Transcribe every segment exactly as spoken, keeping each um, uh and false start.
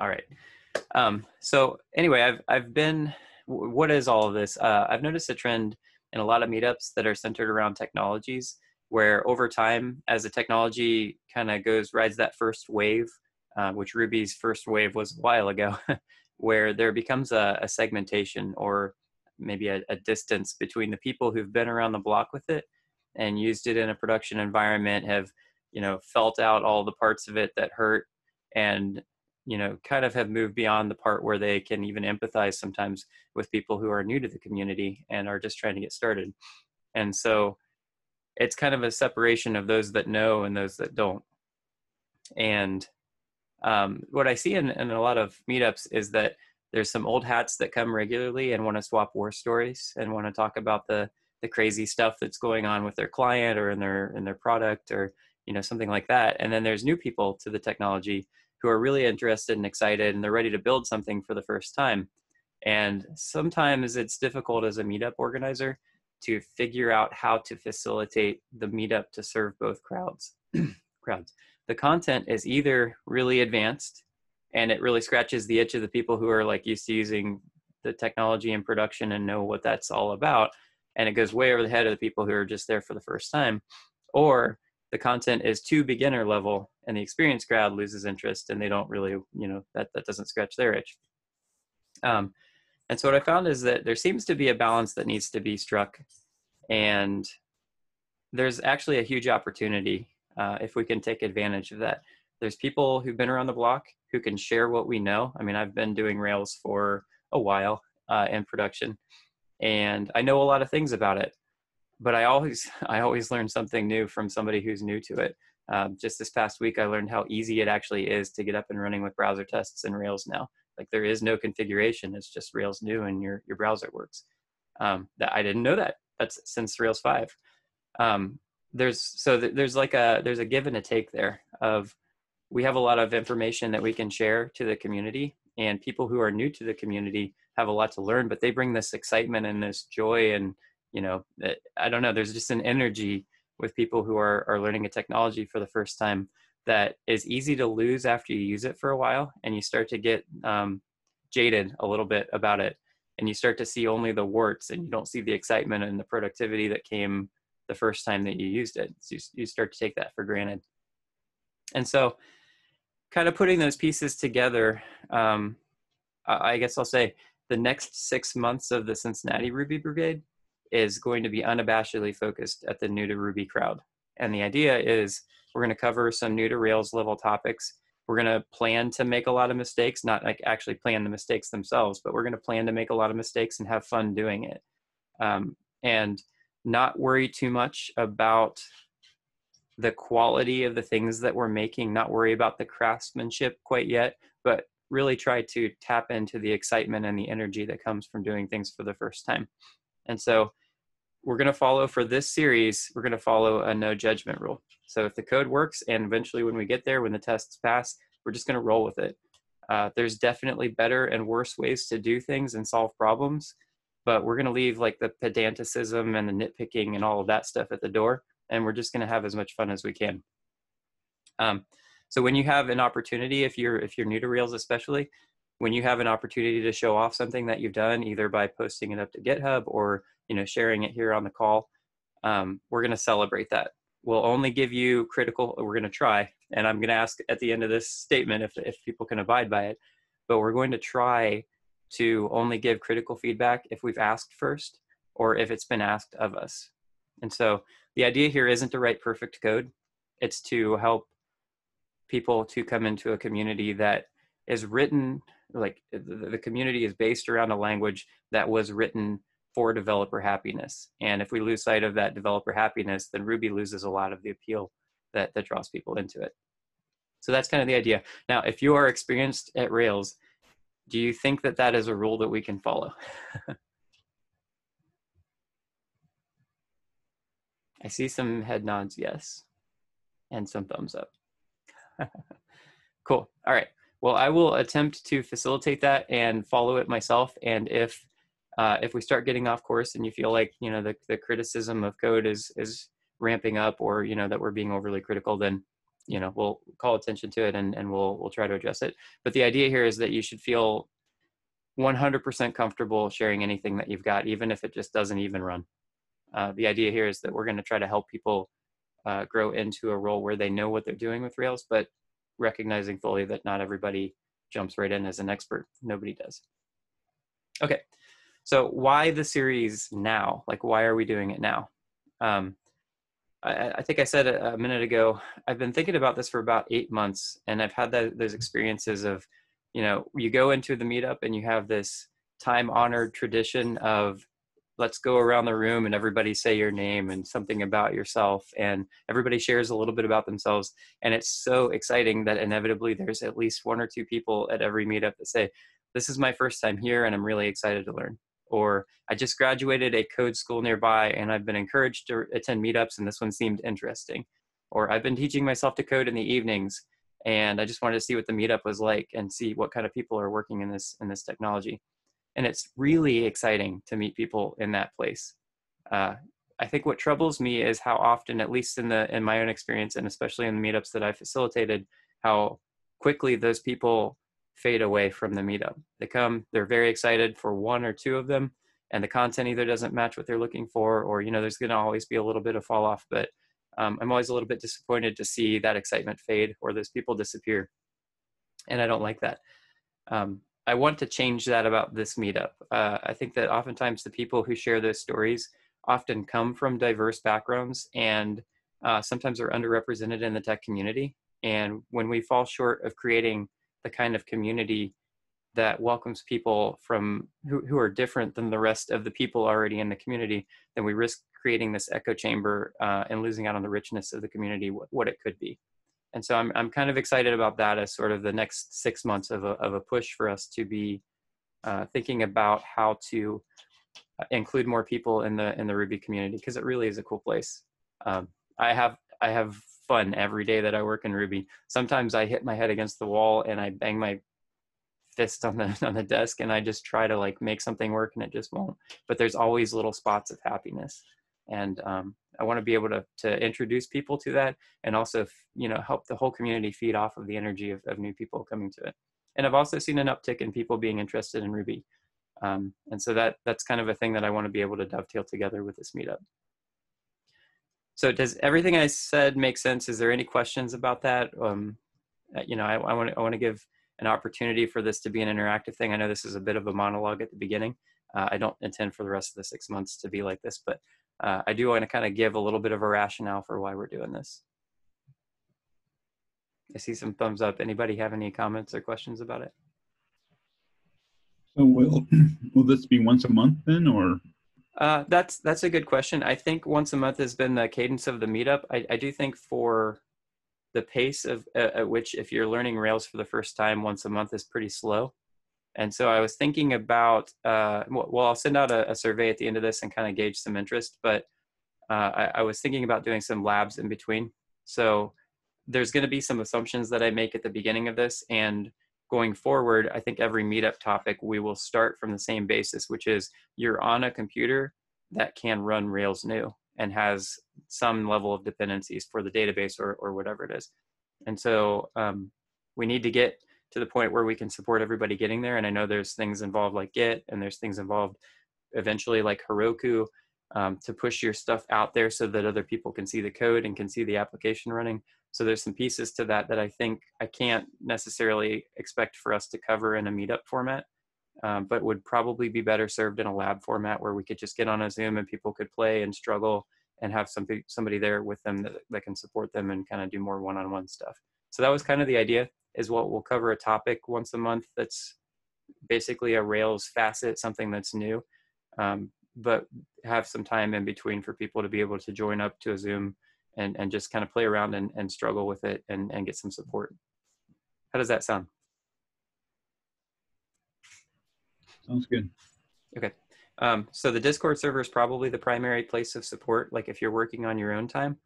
All right. Um, so anyway, I've, I've been, what is all of this? Uh, I've noticed a trend in a lot of meetups that are centered around technologies, where over time, as the technology kind of goes, rides that first wave, uh, which Ruby's first wave was a while ago, where there becomes a, a segmentation or maybe a, a distance between the people who've been around the block with it and used it in a production environment, have, you know, felt out all the parts of it that hurt, and, you know, kind of have moved beyond the part where they can even empathize sometimes with people who are new to the community and are just trying to get started. And so it's kind of a separation of those that know and those that don't. And um, what I see in, in a lot of meetups is that there's some old hats that come regularly and want to swap war stories and want to talk about the, the crazy stuff that's going on with their client or in their, in their product or, you know, something like that. And then there's new people to the technology who are really interested and excited, and they're ready to build something for the first time. And sometimes it's difficult as a meetup organizer to figure out how to facilitate the meetup to serve both crowds. crowds. The content is either really advanced and it really scratches the itch of the people who are like used to using the technology in production and know what that's all about, and it goes way over the head of the people who are just there for the first time, or the content is too beginner level and the experienced crowd loses interest and they don't really, you know, that, that doesn't scratch their itch. Um, and so what I found is that there seems to be a balance that needs to be struck, and there's actually a huge opportunity uh, if we can take advantage of that. There's people who've been around the block who can share what we know. I mean, I've been doing Rails for a while uh, in production, and I know a lot of things about it. But I always, I always learn something new from somebody who's new to it. Um, just this past week, I learned how easy it actually is to get up and running with browser tests in Rails now. Like, there is no configuration; it's just Rails new, and your your browser works. Um, that I didn't know that. That's since Rails five. Um, there's so th there's like a there's a give and a take there. Of we have a lot of information that we can share to the community, and people who are new to the community have a lot to learn. But they bring this excitement and this joy and, you know, I don't know, there's just an energy with people who are, are learning a technology for the first time that is easy to lose after you use it for a while, and you start to get um, jaded a little bit about it, and you start to see only the warts and you don't see the excitement and the productivity that came the first time that you used it. So you, you start to take that for granted. And so kind of putting those pieces together, um, I guess I'll say the next six months of the Cincinnati Ruby Brigade is going to be unabashedly focused at the new to Ruby crowd. And the idea is we're going to cover some new to Rails level topics. We're going to plan to make a lot of mistakes, not like actually plan the mistakes themselves, but we're going to plan to make a lot of mistakes and have fun doing it. Um, and not worry too much about the quality of the things that we're making, not worry about the craftsmanship quite yet, but really try to tap into the excitement and the energy that comes from doing things for the first time. And so we're going to follow, for this series, we're going to follow a no judgment rule. So if the code works, and eventually when we get there, when the tests pass, we're just going to roll with it. Uh, there's definitely better and worse ways to do things and solve problems, but we're going to leave like the pedanticism and the nitpicking and all of that stuff at the door, and we're just going to have as much fun as we can. Um, so when you have an opportunity, if you're, if you're new to Rails especially, when you have an opportunity to show off something that you've done, either by posting it up to GitHub or, you know, sharing it here on the call, um, we're going to celebrate that. We'll only give you critical, we're going to try, and I'm going to ask at the end of this statement if, if people can abide by it, but we're going to try to only give critical feedback if we've asked first or if it's been asked of us. And so the idea here isn't to write perfect code. It's to help people to come into a community that is written, like the community is based around a language that was written for developer happiness. And if we lose sight of that developer happiness, then Ruby loses a lot of the appeal that, that draws people into it. So that's kind of the idea. Now, if you are experienced at Rails, do you think that that is a rule that we can follow? I see some head nods, yes, and some thumbs up. Cool, all right. Well, I will attempt to facilitate that and follow it myself. And if uh, if we start getting off course and you feel like, you know, the, the criticism of code is is ramping up, or, you know, that we're being overly critical, then you know, we'll call attention to it and, and we'll, we'll try to address it. But the idea here is that you should feel one hundred percent comfortable sharing anything that you've got, even if it just doesn't even run. Uh, the idea here is that we're going to try to help people uh, grow into a role where they know what they're doing with Rails, but recognizing fully that not everybody jumps right in as an expert. Nobody does. Okay, so why the series now? Like, why are we doing it now? Um, I, I think I said a, a minute ago, I've been thinking about this for about eight months, and I've had that, those experiences of, you know, you go into the meetup and you have this time-honored tradition of, let's go around the room and everybody say your name and something about yourself, and everybody shares a little bit about themselves. And it's so exciting that inevitably there's at least one or two people at every meetup that say, this is my first time here and I'm really excited to learn. Or I just graduated a code school nearby and I've been encouraged to attend meetups and this one seemed interesting. Or I've been teaching myself to code in the evenings and I just wanted to see what the meetup was like and see what kind of people are working in this, in this technology. And it's really exciting to meet people in that place. Uh, I think what troubles me is how often, at least in, the, in my own experience, and especially in the meetups that I facilitated, how quickly those people fade away from the meetup. They come, they're very excited for one or two of them, and the content either doesn't match what they're looking for, or you know, there's gonna always be a little bit of fall off, but um, I'm always a little bit disappointed to see that excitement fade or those people disappear. And I don't like that. Um, I want to change that about this meetup. Uh, I think that oftentimes the people who share those stories often come from diverse backgrounds and uh, sometimes are underrepresented in the tech community. And when we fall short of creating the kind of community that welcomes people from who, who are different than the rest of the people already in the community, then we risk creating this echo chamber uh, and losing out on the richness of the community, what, what it could be. And so I'm, I'm kind of excited about that as sort of the next six months of a, of a push for us to be uh, thinking about how to include more people in the, in the Ruby community, because it really is a cool place. Um, I have, I have fun every day that I work in Ruby. Sometimes I hit my head against the wall and I bang my fist on the, on the desk and I just try to like make something work and it just won't. But there's always little spots of happiness. And um, I want to be able to, to introduce people to that and also, you know, help the whole community feed off of the energy of, of new people coming to it. And I've also seen an uptick in people being interested in Ruby. Um, and so that, that's kind of a thing that I want to be able to dovetail together with this meetup. So does everything I said make sense? Is there any questions about that? Um, you know, I, I want to I want to give an opportunity for this to be an interactive thing. I know this is a bit of a monologue at the beginning. Uh, I don't intend for the rest of the six months to be like this, but Uh, I do want to kind of give a little bit of a rationale for why we're doing this. I see some thumbs up. Anybody have any comments or questions about it? So will, will this be once a month then, or? Uh, that's, that's a good question. I think once a month has been the cadence of the meetup. I, I do think for the pace of, uh, at which if you're learning Rails for the first time, once a month is pretty slow. And so I was thinking about, uh, well, I'll send out a, a survey at the end of this and kind of gauge some interest, but uh, I, I was thinking about doing some labs in between. So there's going to be some assumptions that I make at the beginning of this, and going forward, I think every meetup topic, we will start from the same basis, which is you're on a computer that can run Rails new and has some level of dependencies for the database or, or whatever it is. And so um, we need to get to the point where we can support everybody getting there. And I know there's things involved like Git, and there's things involved eventually like Heroku um, to push your stuff out there so that other people can see the code and can see the application running. So there's some pieces to that that I think I can't necessarily expect for us to cover in a meetup format, um, but would probably be better served in a lab format where we could just get on a Zoom and people could play and struggle and have some, somebody there with them that, that can support them and kind of do more one-on-one stuff. So that was kind of the idea. Is what we'll cover a topic once a month that's basically a Rails facet, something that's new, um, but have some time in between for people to be able to join up to a Zoom and, and just kind of play around and, and struggle with it and, and get some support. How does that sound? Sounds good. Okay. Um, so the Discord server is probably the primary place of support, like if you're working on your own time.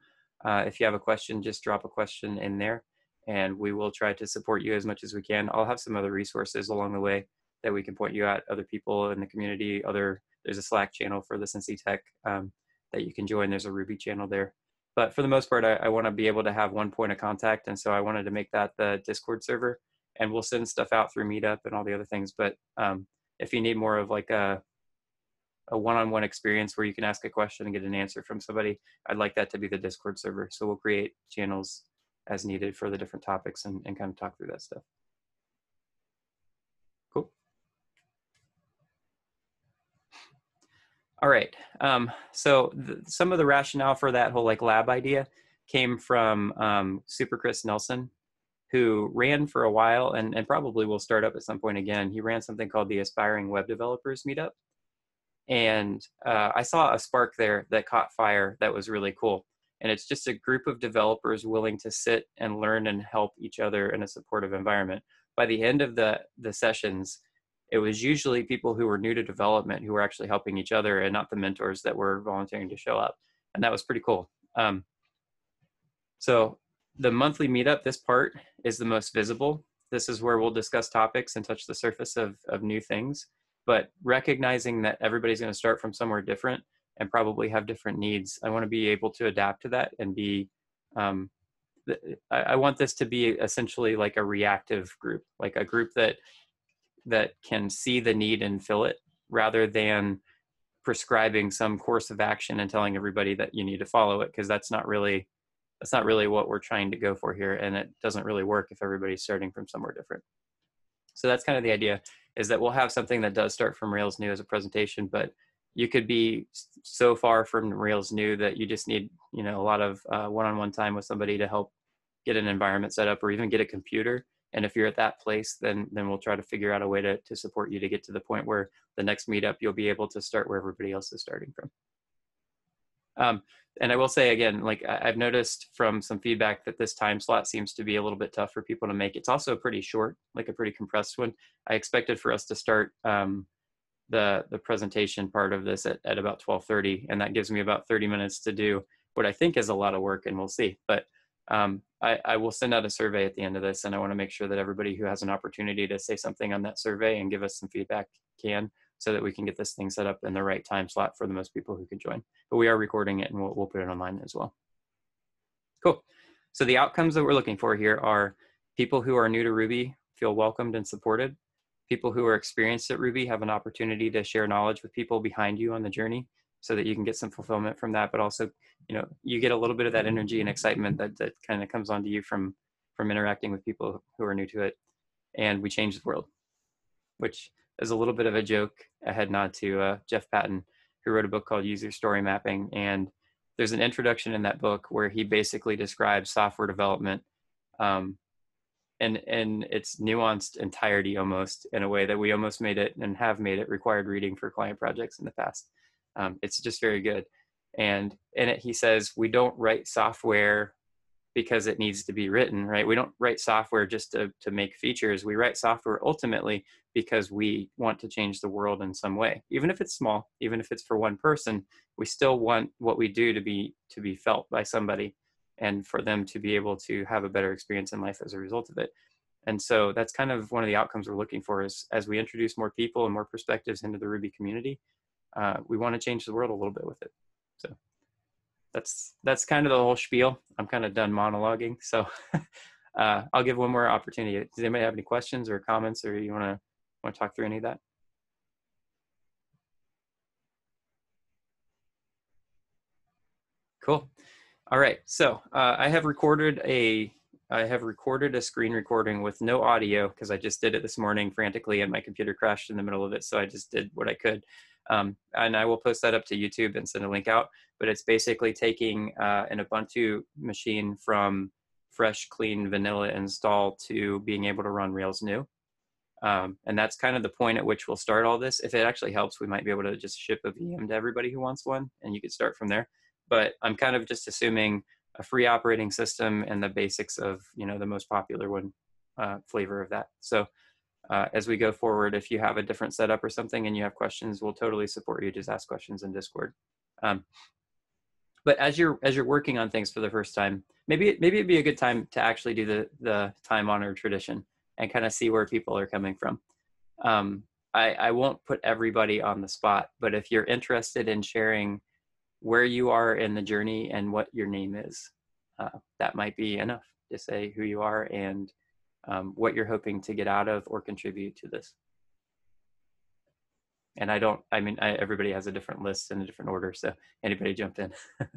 Uh, if you have a question, just drop a question in there, and we will try to support you as much as we can. I'll have some other resources along the way that we can point you at, other people in the community, other, there's a Slack channel for the Cincy Tech um, that you can join. There's a Ruby channel there. But for the most part, I, I want to be able to have one point of contact. And so I wanted to make that the Discord server, and we'll send stuff out through Meetup and all the other things. But um, if you need more of like a a one-on-one experience where you can ask a question and get an answer from somebody, I'd like that to be the Discord server. So we'll create channels as needed for the different topics and, and kind of talk through that stuff. Cool. All right. Um, so some of the rationale for that whole like lab idea came from um, Super Chris Nelson, who ran for a while and, and probably will start up at some point again. He ran something called the Aspiring Web Developers Meetup. And uh, I saw a spark there that caught fire that was really cool. And it's just a group of developers willing to sit and learn and help each other in a supportive environment. By the end of the, the sessions, it was usually people who were new to development who were actually helping each other and not the mentors that were volunteering to show up. And that was pretty cool. Um, so the monthly meetup, this part is the most visible. This is where we'll discuss topics and touch the surface of, of new things. But recognizing that everybody's going to start from somewhere different and probably have different needs, I want to be able to adapt to that and be, um, I, I want this to be essentially like a reactive group, like a group that that can see the need and fill it rather than prescribing some course of action and telling everybody that you need to follow it, because that's not really, that's not really what we're trying to go for here. And it doesn't really work if everybody's starting from somewhere different. So that's kind of the idea, is that we'll have something that does start from Rails New as a presentation, but you could be so far from Rails New that you just need, you know, a lot of uh, one-on-one time with somebody to help get an environment set up or even get a computer. And if you're at that place, then then we'll try to figure out a way to, to support you to get to the point where the next meetup, you'll be able to start where everybody else is starting from. Um, and I will say again, like I've noticed from some feedback that this time slot seems to be a little bit tough for people to make. It's also pretty short, like a pretty compressed one. I expected for us to start um, the the presentation part of this at, at about twelve thirty, and that gives me about thirty minutes to do what I think is a lot of work, and we'll see. But um, I, I will send out a survey at the end of this, and I want to make sure that everybody who has an opportunity to say something on that survey and give us some feedback can, so that we can get this thing set up in the right time slot for the most people who can join. But we are recording it, and we'll, we'll put it online as well. Cool. So the outcomes that we're looking for here are people who are new to Ruby feel welcomed and supported. People who are experienced at Ruby have an opportunity to share knowledge with people behind you on the journey so that you can get some fulfillment from that. But also, you know, you get a little bit of that energy and excitement that, that kind of comes onto you from, from interacting with people who are new to it. And we change the world, which is a little bit of a joke, a head nod to uh, Jeff Patton, who wrote a book called User Story Mapping. And there's an introduction in that book where he basically describes software development um, and, and its nuanced entirety almost in a way that we almost made it and have made it required reading for client projects in the past. Um, it's just very good. And in it, he says, we don't write software because it needs to be written, right? We don't write software just to, to make features. We write software ultimately because we want to change the world in some way. Even if it's small, even if it's for one person, we still want what we do to be to be felt by somebody and for them to be able to have a better experience in life as a result of it. And so that's kind of one of the outcomes we're looking for, is as we introduce more people and more perspectives into the Ruby community, uh, we want to change the world a little bit with it. So that's that's kind of the whole spiel. I'm kind of done monologuing, so uh, I'll give one more opportunity. Does anybody have any questions or comments, or you want to want to talk through any of that? Cool. All right. So uh, I have recorded a I have recorded a screen recording with no audio because I just did it this morning frantically, and my computer crashed in the middle of it, so I just did what I could. Um, and I will post that up to YouTube and send a link out, but it's basically taking uh, an Ubuntu machine from fresh, clean, vanilla install to being able to run Rails new. Um, and that's kind of the point at which we'll start all this. If it actually helps, we might be able to just ship a V M to everybody who wants one, and you could start from there. But I'm kind of just assuming a free operating system and the basics of, you know, the most popular one uh, flavor of that. So Uh, as we go forward, if you have a different setup or something and you have questions, we'll totally support you. Just ask questions in Discord. Um, but as you're as you're working on things for the first time, maybe maybe it'd be a good time to actually do the the time-honored tradition and kind of see where people are coming from. Um, I, I won't put everybody on the spot, but if you're interested in sharing where you are in the journey and what your name is. Uh, that might be enough to say who you are and um, what you're hoping to get out of or contribute to this. And I don't, I mean, I, everybody has a different list in a different order, so anybody jump in. um,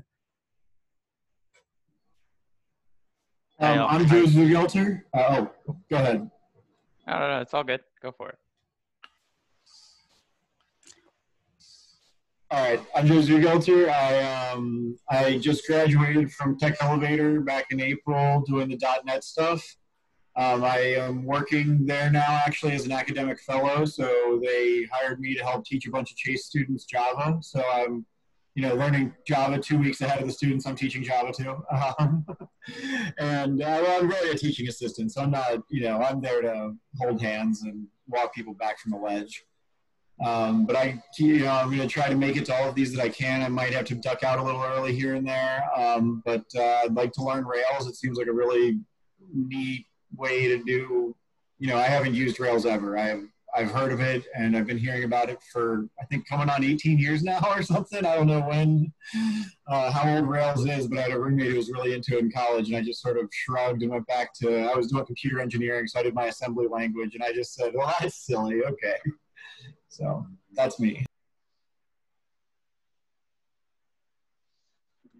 I'm Andre Zugelter. Uh, oh, go ahead. No, no, no, it's all good. Go for it. All right, I'm Andre Zugelter. I, um, I just graduated from Tech Elevator back in April doing the dot net stuff. Um, I am working there now actually as an academic fellow, so they hired me to help teach a bunch of Chase students Java. So I'm, you know, learning Java two weeks ahead of the students I'm teaching Java to. Um, and uh, well, I'm really a teaching assistant, so I'm not, you know, I'm there to hold hands and walk people back from the ledge. Um, but I, you know, I'm going to try to make it to all of these that I can. I might have to duck out a little early here and there, um, but uh, I'd like to learn Rails. It seems like a really neat way to do, you know, I haven't used Rails ever. I have, I've heard of it and I've been hearing about it for, I think, coming on eighteen years now or something. I don't know when, uh, how old Rails is, but I had a roommate who was really into it in college, and I just sort of shrugged and went back to, I was doing computer engineering, so I did my assembly language, and I just said, well, that's silly, okay. So that's me.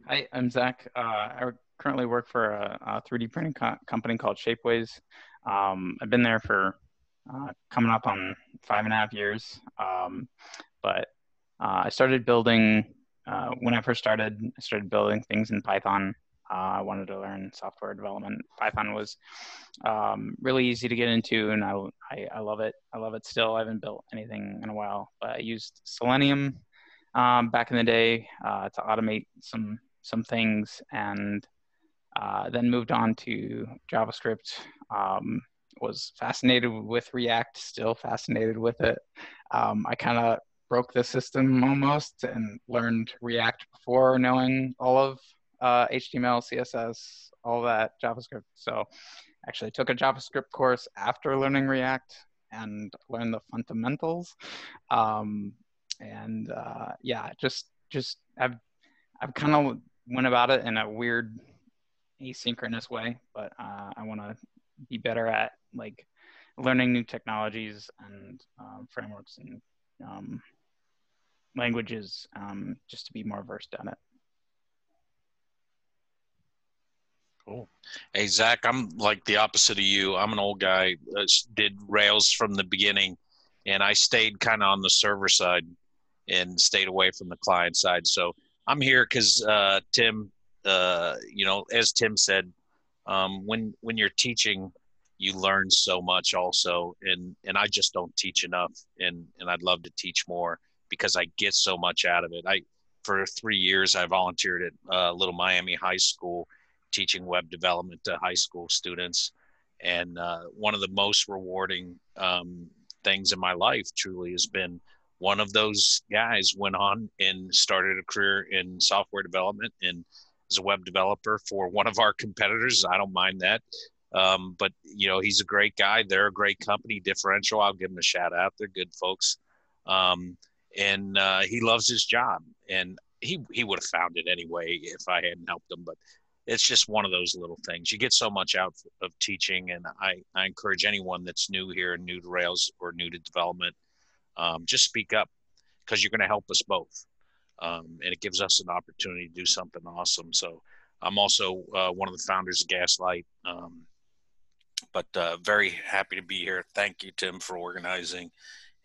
Hi, I'm Zach. Uh, I currently work for a, a three D printing co company called Shapeways. Um, I've been there for uh, coming up on five and a half years. Um, but uh, I started building, uh, when I first started, I started building things in Python. Uh, I wanted to learn software development. Python was um, really easy to get into, and I, I, I love it. I love it still. I haven't built anything in a while, but I used Selenium um, back in the day uh, to automate some some things, and uh, then moved on to JavaScript. Um, was fascinated with React, still fascinated with it. Um, I kind of broke the system almost and learned React before knowing all of Uh, H T M L, C S S, all that, JavaScript. So actually took a JavaScript course after learning React and learned the fundamentals. Um, and uh, yeah, just, just I've, I've kind of went about it in a weird asynchronous way, but uh, I want to be better at like learning new technologies and uh, frameworks and um, languages um, just to be more versed at it. Cool. Hey, Zach, I'm like the opposite of you. I'm an old guy, uh, did Rails from the beginning, and I stayed kind of on the server side and stayed away from the client side. So I'm here because uh, Tim, uh, you know, as Tim said, um, when when you're teaching, you learn so much also, and, and I just don't teach enough, and, and I'd love to teach more because I get so much out of it. I For three years, I volunteered at uh, Little Miami High School, teaching web development to high school students. And uh, one of the most rewarding um, things in my life truly has been one of those guys went on and started a career in software development and is a web developer for one of our competitors. I don't mind that. Um, but, you know, he's a great guy. They're a great company, Differential. I'll give them a shout out. They're good folks. Um, and uh, he loves his job. And he, he would have found it anyway if I hadn't helped him. But it's just one of those little things. You get so much out of teaching, and I, I encourage anyone that's new here, new to Rails or new to development, um, just speak up because you're going to help us both. Um, and it gives us an opportunity to do something awesome. So I'm also uh, one of the founders of Gaslight, um, but uh, very happy to be here. Thank you, Tim, for organizing,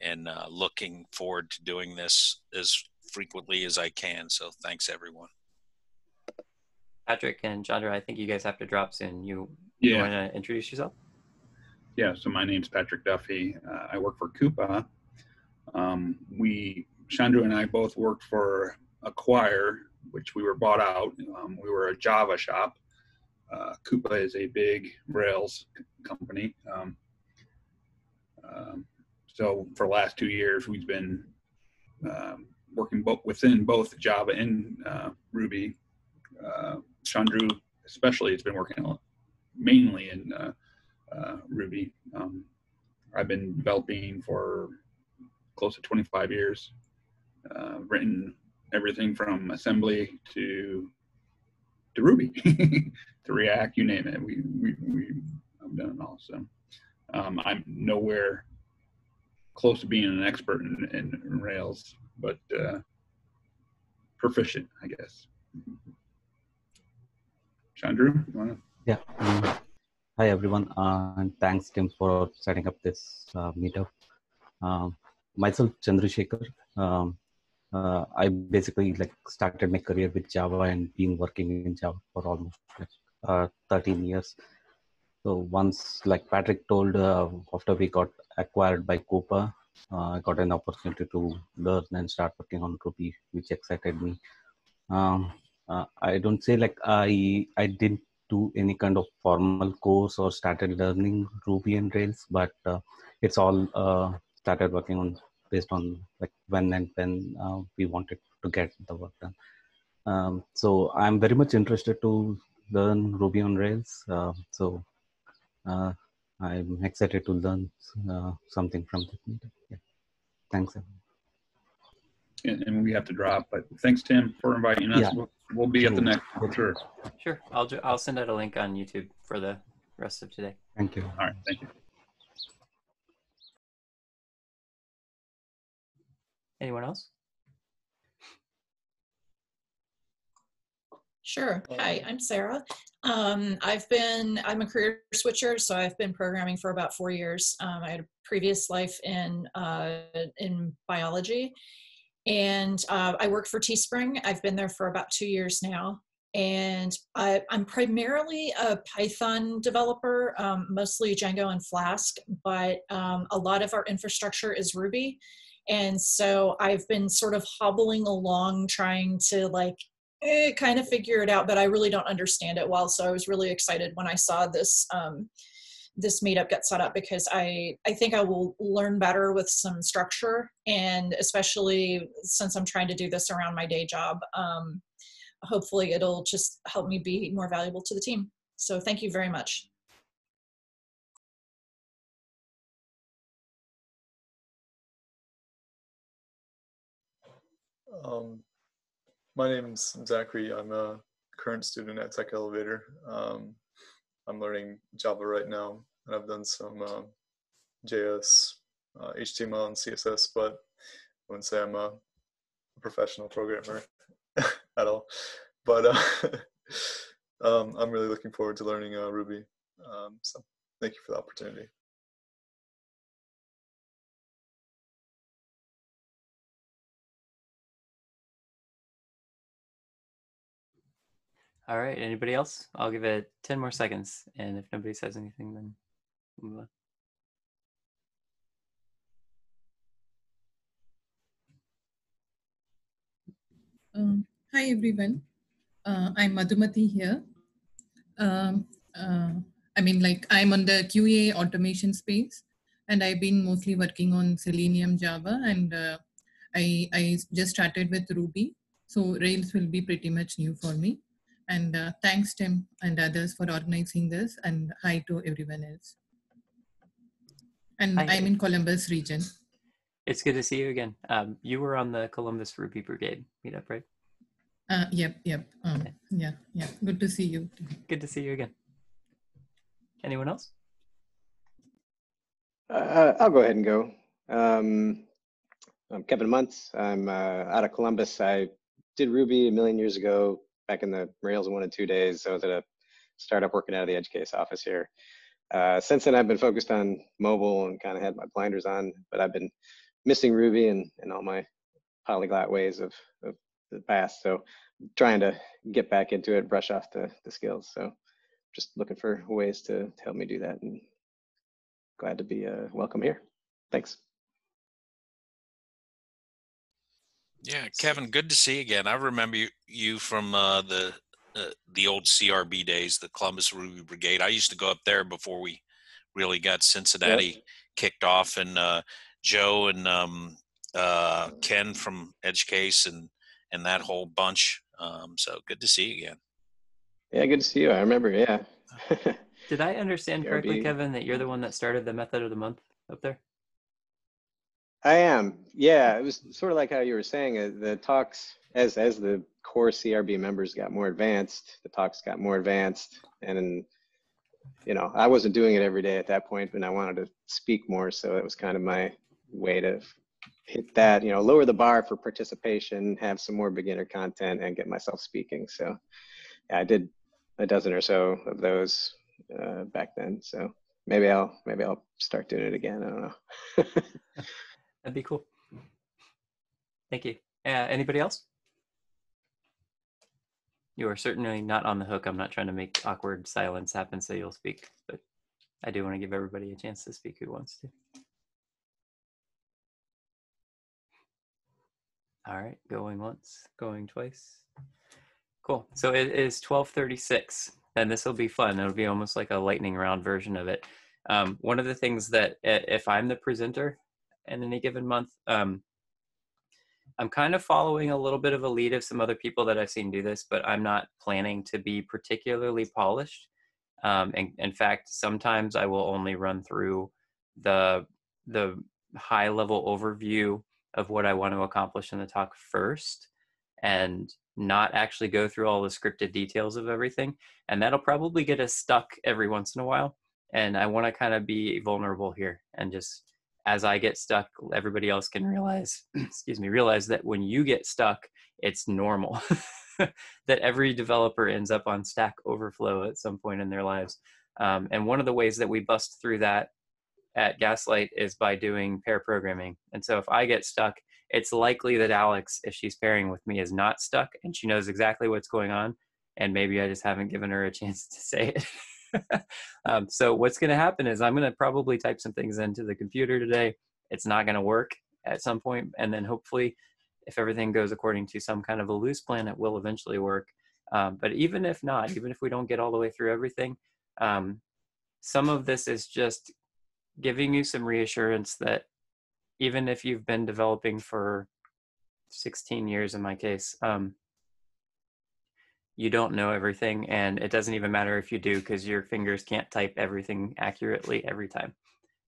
and uh, looking forward to doing this as frequently as I can. So thanks, everyone. Patrick and Chandra, I think you guys have to drop soon. You, you yeah. want to introduce yourself? Yeah, so my name's Patrick Duffy. Uh, I work for Coupa. Um, we, Chandra and I both worked for Acquire, which we were bought out. Um, we were a Java shop. Uh, Coupa is a big Rails company. Um, um, so for the last two years, we've been uh, working both within both Java and uh, Ruby. Uh, Chandru especially has been working mainly in uh, uh, Ruby. Um, I've been developing for close to twenty-five years, uh, written everything from assembly to to Ruby, to React, you name it. We we we I've done it all. So um, I'm nowhere close to being an expert in, in, in Rails, but uh, proficient, I guess. Chandru, you wanna? Yeah. Um, hi everyone, uh, and thanks Tim for setting up this uh, meetup. Um, myself, Chandrasekhar. Um, Uh, I basically like started my career with Java and been working in Java for almost like, uh, thirteen years. So once, like Patrick told, uh, after we got acquired by Coupa, uh, I got an opportunity to learn and start working on Ruby, which excited me. Um, uh, I don't say like I I didn't do any kind of formal course or started learning Ruby and Rails, but uh, it's all uh, started working on. Based on like when and when uh, we wanted to get the work done. Um, so I'm very much interested to learn Ruby on Rails. Uh, so uh, I'm excited to learn uh, something from this meetup. Yeah. Thanks. And, and we have to drop, but thanks Tim for inviting us. Yeah. We'll, we'll be at the next one, sure. Sure, I'll, do, I'll send out a link on YouTube for the rest of today. Thank you. All right, thank you. Anyone else? Sure. Hi, I'm Sarah. Um, I've been, I'm a career switcher, so I've been programming for about four years. Um, I had a previous life in, uh, in biology, and uh, I work for Teespring. I've been there for about two years now, and I, I'm primarily a Python developer, um, mostly Django and Flask, but um, a lot of our infrastructure is Ruby. And so I've been sort of hobbling along trying to like eh, kind of figure it out, but I really don't understand it well. So I was really excited when I saw this um, this meetup get set up, because I, I think I will learn better with some structure, and especially since I'm trying to do this around my day job, um, hopefully it'll just help me be more valuable to the team. So thank you very much. Um, my name's Zachary. I'm a current student at Tech Elevator. Um, I'm learning Java right now, and I've done some uh, J S, uh, H T M L, and C S S, but I wouldn't say I'm a professional programmer at all. But uh, um, I'm really looking forward to learning uh, Ruby. Um, so thank you for the opportunity. All right, anybody else? I'll give it ten more seconds, and if nobody says anything, then move on. Um, hi, everyone. Uh, I'm Madhumati here. Um, uh, I mean, like, I'm on the Q A automation space, and I've been mostly working on Selenium, Java, and uh, I, I just started with Ruby, so Rails will be pretty much new for me. And uh, thanks, Tim and others for organizing this, and hi to everyone else. And hi. I'm in Columbus region. It's good to see you again. Um, you were on the Columbus Ruby Brigade meetup, right? Uh, yep, yep. Um, okay. Yeah, yeah. Good to see you. Good to see you again. Anyone else? Uh, I'll go ahead and go. Um, I'm Kevin Muntz. I'm uh, out of Columbus. I did Ruby a million years ago. Back in the Rails one and two days, I was at a startup working out of the Edgecase office here. Uh, since then, I've been focused on mobile and kind of had my blinders on, but I've been missing Ruby and, and all my polyglot ways of, of the past. So I'm trying to get back into it, brush off the, the skills. So just looking for ways to, to help me do that, and glad to be uh, welcome here. Thanks. Yeah, Kevin, good to see you again. I remember you, you from uh, the uh, the old C R B days, the Columbus Ruby Brigade. I used to go up there before we really got Cincinnati yep. kicked off, and uh, Joe and um, uh, Ken from Edgecase and and that whole bunch. Um, so good to see you again. Yeah, good to see you. I remember. Yeah. Did I understand correctly, Kevin, that you're the one that started the method of the month up there? I am. Yeah, it was sort of like how you were saying, uh, the talks, as as the core C R B members got more advanced, the talks got more advanced, and you know, I wasn't doing it every day at that point, but I wanted to speak more, so it was kind of my way to hit that, you know, lower the bar for participation, have some more beginner content, and get myself speaking. So yeah, I did a dozen or so of those uh, back then. So maybe I'll maybe I'll start doing it again. I don't know. That'd be cool. Thank you. Uh, anybody else? You are certainly not on the hook. I'm not trying to make awkward silence happen so you'll speak, but I do want to give everybody a chance to speak who wants to. All right, going once, going twice. Cool. So it is twelve thirty-six, and this will be fun. It'll be almost like a lightning round version of it. Um, one of the things that, if I'm the presenter in any given month, um, I'm kind of following a little bit of a lead of some other people that I've seen do this, but I'm not planning to be particularly polished. Um, and in fact, sometimes I will only run through the, the high level overview of what I want to accomplish in the talk first, and not actually go through all the scripted details of everything. And that'll probably get us stuck every once in a while. And I want to kind of be vulnerable here, and just, as I get stuck, everybody else can realize, excuse me, realize that when you get stuck, it's normal. That every developer ends up on Stack Overflow at some point in their lives. Um, and one of the ways that we bust through that at Gaslight is by doing pair programming. And so if I get stuck, it's likely that Alex, if she's pairing with me, is not stuck, and she knows exactly what's going on. And maybe I just haven't given her a chance to say it. um, so what's going to happen is I'm going to probably type some things into the computer today. It's not going to work at some point, and then hopefully, if everything goes according to some kind of a loose plan, it will eventually work. Um, but even if not, even if we don't get all the way through everything, um, some of this is just giving you some reassurance that even if you've been developing for sixteen years in my case, um, you don't know everything, and it doesn't even matter if you do, because your fingers can't type everything accurately every time.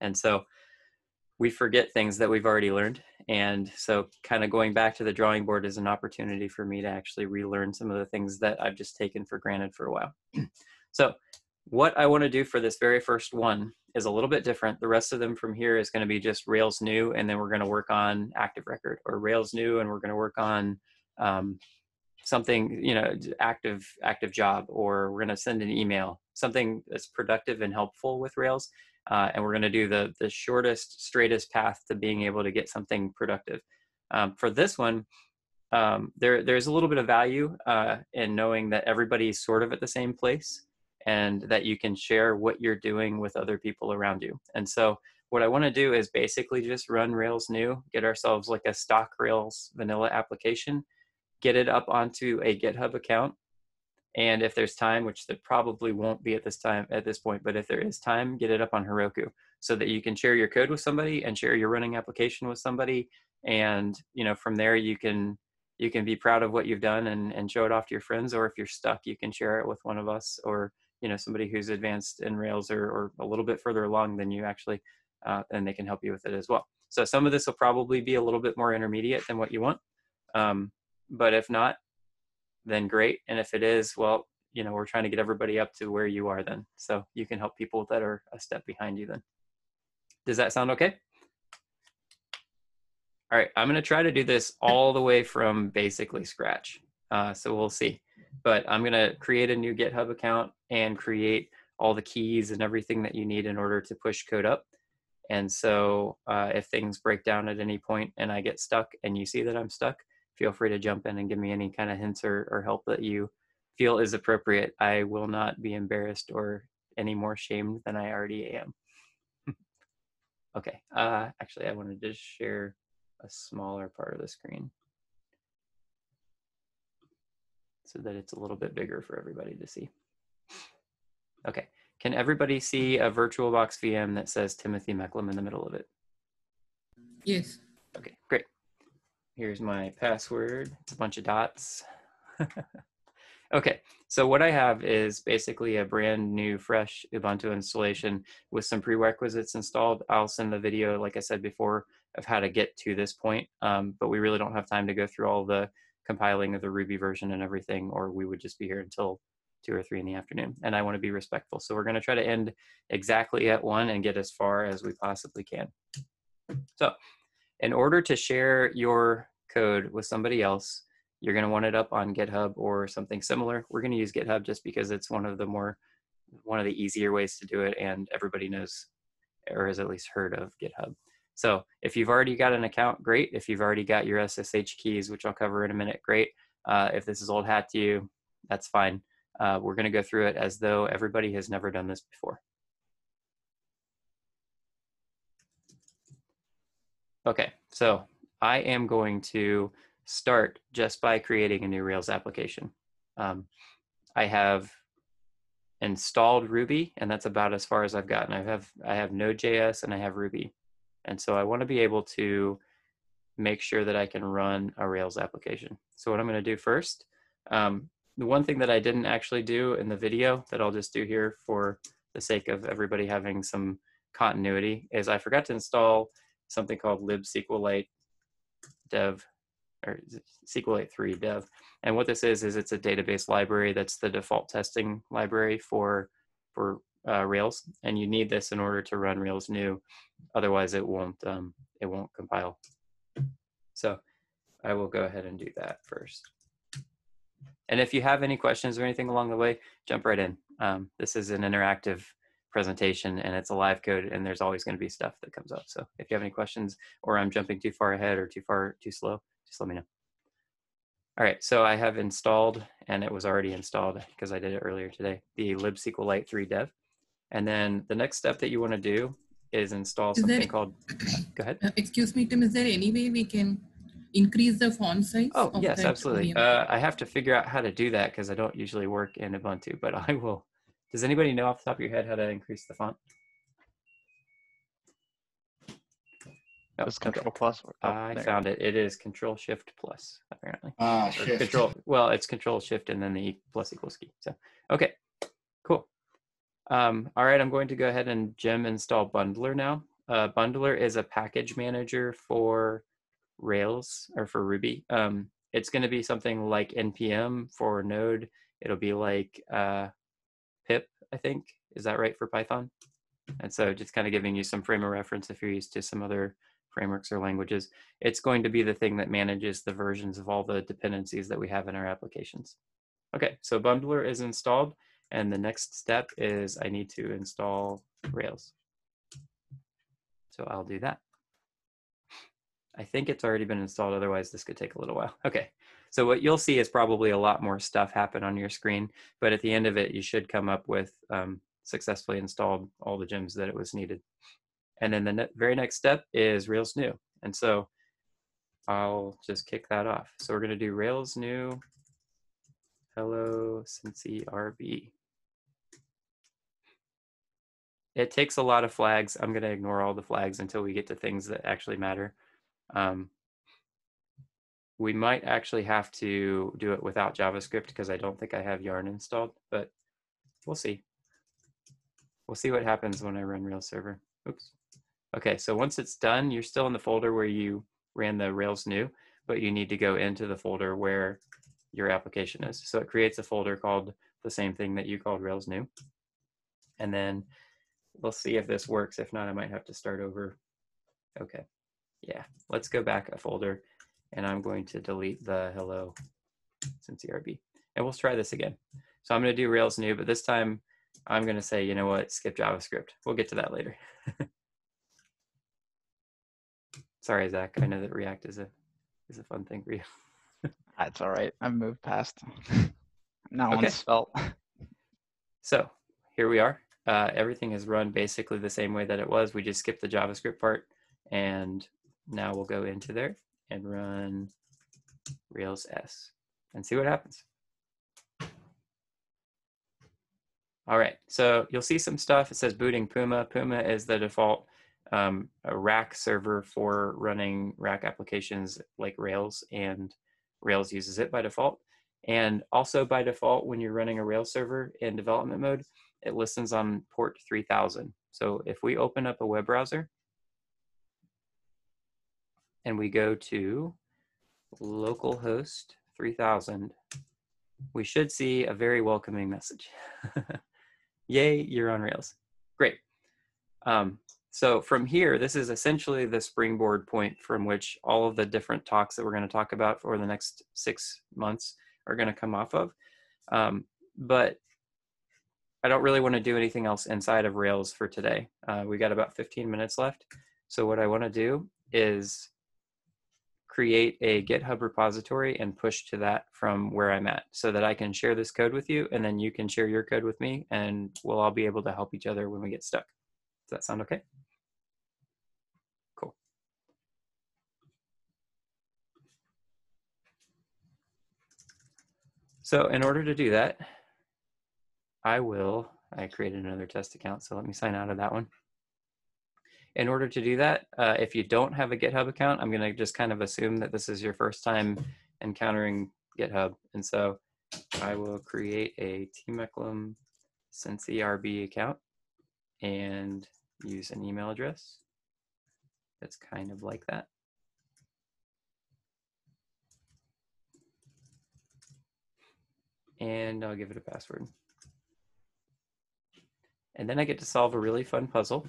And so we forget things that we've already learned. And so kind of going back to the drawing board is an opportunity for me to actually relearn some of the things that I've just taken for granted for a while. So what I want to do for this very first one is a little bit different. The rest of them from here is going to be just Rails new, and then we're going to work on Active Record, or Rails new, and we're going to work on um, something, you know, active active job, or we're going to send an email, something that's productive and helpful with Rails. Uh, and we're going to do the, the shortest, straightest path to being able to get something productive. Um, for this one, um, there there's a little bit of value uh, in knowing that everybody's sort of at the same place, and that you can share what you're doing with other people around you. And so what I want to do is basically just run Rails new, get ourselves like a stock Rails vanilla application, get it up onto a GitHub account, and if there's time, which there probably won't be at this time at this point, but if there is time, get it up on Heroku, so that you can share your code with somebody and share your running application with somebody, and you know, from there you can you can be proud of what you've done and and show it off to your friends, or if you're stuck, you can share it with one of us, or you know, somebody who's advanced in Rails, or or a little bit further along than you actually, uh, and they can help you with it as well. So some of this will probably be a little bit more intermediate than what you want. Um, But if not, then great. And if it is, well, you know, we're trying to get everybody up to where you are then. So you can help people that are a step behind you then. Does that sound okay? All right, I'm going to try to do this all the way from basically scratch. Uh, so we'll see. But I'm going to create a new GitHub account and create all the keys and everything that you need in order to push code up. And so uh, if things break down at any point and I get stuck and you see that I'm stuck, feel free to jump in and give me any kind of hints or, or help that you feel is appropriate. I will not be embarrassed or any more shamed than I already am. Okay, uh, actually I wanted to share a smaller part of the screen so that it's a little bit bigger for everybody to see. Okay, can everybody see a VirtualBox V M that says Timothy Mecklem in the middle of it? Yes. Okay, great. Here's my password. It's a bunch of dots. Okay, so what I have is basically a brand new, fresh Ubuntu installation with some prerequisites installed. I'll send the video, like I said before, of how to get to this point, um, but we really don't have time to go through all the compiling of the Ruby version and everything, or we would just be here until two or three in the afternoon, and I want to be respectful. So we're going to try to end exactly at one and get as far as we possibly can. So in order to share your code with somebody else, you're going to want it up on GitHub or something similar. We're going to use GitHub just because it's one of the more, one of the easier ways to do it, and everybody knows or has at least heard of GitHub. So if you've already got an account, great. If you've already got your S S H keys, which I'll cover in a minute, great. Uh, if this is old hat to you, that's fine. Uh, we're going to go through it as though everybody has never done this before. Okay, so I am going to start just by creating a new Rails application. Um, I have installed Ruby, and that's about as far as I've gotten. I have, I have Node.js and I have Ruby. And so I want to be able to make sure that I can run a Rails application. So what I'm going to do first, um, the one thing that I didn't actually do in the video that I'll just do here for the sake of everybody having some continuity is I forgot to install something called libsequelite dev or sequelite three dev. And what this is, is it's a database library. That's the default testing library for, for uh, Rails. And you need this in order to run Rails new. Otherwise it won't, um, it won't compile. So I will go ahead and do that first. And if you have any questions or anything along the way, jump right in. Um, this is an interactive presentation and it's a live code, and there's always going to be stuff that comes up. So if you have any questions, or I'm jumping too far ahead or too far too slow, just let me know. All right, so I have installed, and it was already installed because I did it earlier today, the libsequelite three dev. And then the next step that you want to do is install is something there, called, uh, go ahead. Uh, excuse me, Tim, is there any way we can increase the font size? Oh, yes, absolutely. Uh, I have to figure out how to do that because I don't usually work in Ubuntu, but I will. Does anybody know off the top of your head how to increase the font? Oh, it's Control okay. Plus. Or, oh, I there. found it. It is Control Shift Plus, apparently. Ah, shift. Control, well, it's Control Shift and then the plus equals key. So, okay, cool. Um, all right, I'm going to go ahead and gem install Bundler now. Uh, Bundler is a package manager for Rails or for Ruby. Um, it's going to be something like N P M for Node. It'll be like uh, pip, I think. Is that right for Python? And so just kind of giving you some frame of reference if you're used to some other frameworks or languages. It's going to be the thing that manages the versions of all the dependencies that we have in our applications. Okay, so Bundler is installed, and the next step is I need to install Rails. So I'll do that. I think it's already been installed, otherwise this could take a little while. Okay, so what you'll see is probably a lot more stuff happen on your screen, but at the end of it, you should come up with um, successfully installed all the gems that it was needed. And then the ne very next step is Rails new. And so I'll just kick that off. So we're gonna do Rails new, hello, cincyrb. It takes a lot of flags. I'm gonna ignore all the flags until we get to things that actually matter. Um, we might actually have to do it without JavaScript because I don't think I have Yarn installed, but we'll see. We'll see what happens when I run Rails server. Oops. Okay, so once it's done, you're still in the folder where you ran the Rails new, but you need to go into the folder where your application is. So it creates a folder called the same thing that you called Rails new. And then we'll see if this works. If not, I might have to start over. Okay. Yeah, let's go back a folder, and I'm going to delete the hello cincyrb, and we'll try this again. So I'm going to do Rails new, but this time I'm going to say, you know what, skip JavaScript. We'll get to that later. Sorry, Zach. I know that React is a is a fun thing for you. That's all right. I've moved past. Not okay. One's felt. So here we are. Uh, everything is run basically the same way that it was. We just skipped the JavaScript part, and now we'll go into there and run Rails S and see what happens. All right, so you'll see some stuff. It says booting Puma. Puma is the default um, rack server for running rack applications like Rails, and Rails uses it by default. And also by default, when you're running a Rails server in development mode, it listens on port three thousand. So if we open up a web browser and we go to localhost three thousand, we should see a very welcoming message. Yay, you're on Rails. Great. Um, so from here, this is essentially the springboard point from which all of the different talks that we're going to talk about for the next six months are going to come off of. Um, but I don't really want to do anything else inside of Rails for today. Uh, we got about fifteen minutes left. So what I want to do is create a GitHub repository and push to that from where I'm at so that I can share this code with you, and then you can share your code with me, and we'll all be able to help each other when we get stuck. Does that sound okay? Cool. So in order to do that, I will, I created another test account, so let me sign out of that one. In order to do that, uh, if you don't have a GitHub account, I'm going to just kind of assume that this is your first time encountering GitHub. And so I will create a tmecklem cincyrb account and use an email address that's kind of like that. And I'll give it a password. And then I get to solve a really fun puzzle.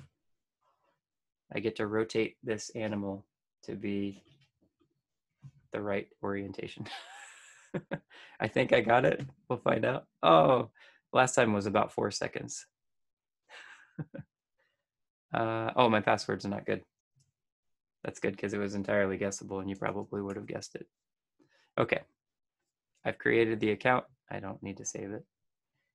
I get to rotate this animal to be the right orientation. I think I got it. We'll find out. Oh, last time was about four seconds. uh, oh, my password's not good. That's good because it was entirely guessable and you probably would have guessed it. Okay. I've created the account. I don't need to save it.